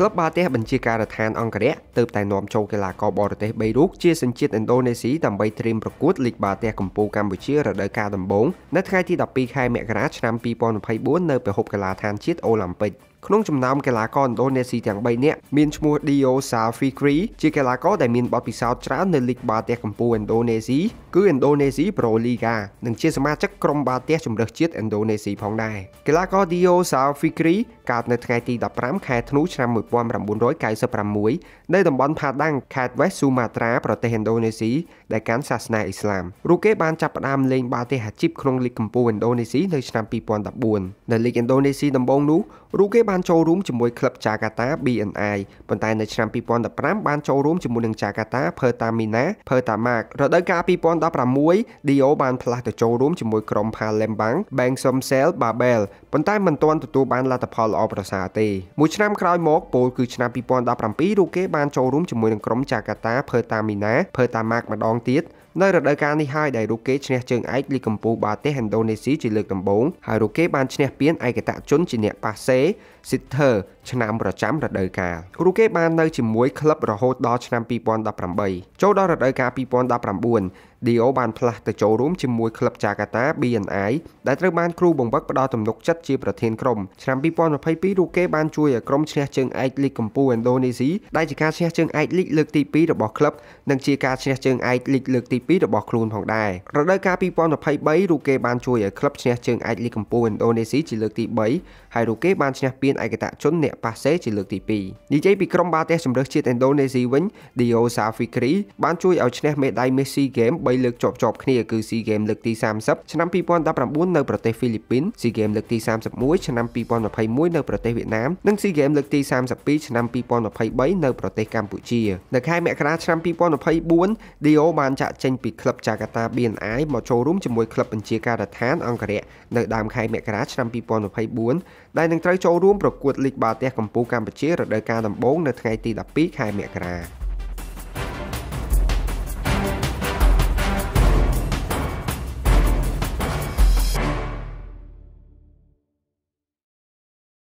lớp 3 tế bình chia ca than ông cả đẻ từ tài nòm châu cái là co bò tế bay rút chia sinh chiết Indonesia tầm bay trim bạc cút lịch bà tế cầm pu Campuchia rồi đợi ca tầm 4 nét khai thi đập pi khai mẹ gà năm pi pon phải 4 nơi về hộp cái là than chiết Olympic không chấm nằm cái lá con Indonesia chẳng bay nè miền mua Dio sa phi kri chỉ cái lá có đại miền bắc bị sao trả nền lịch ba tè cầm pu Indonesia cứ Indonesia Pro Liga đừng chia sẻ chắc crom ba tè chấm được chiết Indonesia phong đài cái lá có Dio sa phi kri cả nền ngày thì đập rám khai thú trăm mười quan rằm bốn rối cài sập rằm muối đây đồng bọn phạt đăng khai West Sumatra Pro tè Indonesia đại cán Sasna Islam Ruke ban chập đam lên ba tè hạt chip không lịch cầm pu Indonesia nơi trăm pi pon đập buồn nền lịch Indonesia đồng bông nú Ruke ban châu rúm chỉ môi club Jakarta BNI, vận tải nơi trăm pipon đập rám ban châu rúm chỉ môi đường Jakarta Pertamina, Pertamak, rồi đợi cả pipon đập rám muối, Dio ban plak từ châu rúm chỉ môi Krom Palembang, Bangsamsel Babel, vận tải mình toàn tụt ban là tập Paul Obrasati. Mùa trăm cày mốc, Paul cứ trăm pipon đập rám pi Ruke ban châu rúm chỉ môi đường Krom Jakarta Pertamina, Pertamak mà đong tiết. Nơi rời đời ca này hai đại rục kế trên trường Ái Ly Campu ba tế Indonesia chỉ lược tầm 4 hai rục kế ban trên biến ai cái tạ trốn chỉ nhẹ ba xế xịt thở chân nam rồi chấm rời đời ca rục kế ban nơi chỉ muối club rồi hốt đó chân nam pipon đập làm bầy chỗ đó rời đời ca pipon đập làm buồn Dio ban plak từ chỗ rúm chỉ muối club Jakarta BNI đại trư ban crew bồng bắc đo tầm lục chất chia bờ thiên krom chân nam pipon và phay pí rục kế ban chui ở krom trên trường Ái Ly Campu Indonesia đại chỉ ca trên trường Ái Ly lược tì pí rồi bỏ club nâng chia ca trên trường Ái Ly lược tì pí rồi bỏ club phòng đài rồi đời ca pipon và phay bấy rục kế ban chui ở club trên trường Ái Ly Campu Indonesia chỉ lược tì bấy hai rục kế ban trên biên ai cái tạ trốn nhẹ ba xế chỉ lược tì pì như vậy bị krom ba té sầm rớt chia Indonesia vĩnh Dio sa phi kri ban chui ở trên mẹ đại Messi game bay lực chọc chọc kia cứ SEA Games lực tí 30 ឆ្នាំ 2014 នៅប្រទេសហ្វីលីពីន SEA Games លើកទី31 ឆ្នាំ 2021 នៅប្រទេសវៀតណាមនិង SEA Games លើកទី32ឆ្នាំ 2023 នៅប្រទេសកម្ពុជានៅខែមករាឆ្នាំ 2024 Dio បានចាក់ចេញពីក្លឹប Jakarta BNI មកចូលរួមជាមួយក្លឹបបញ្ជាការដ្ឋានអង្គរៈនៅដើមខែមករាឆ្នាំ 2024 ដែលនឹងត្រូវចូលរួមប្រកួតលីកបាល់ទះកម្ពុជារដូវកាលដំបូងនៅថ្ងៃទី12ខែមករា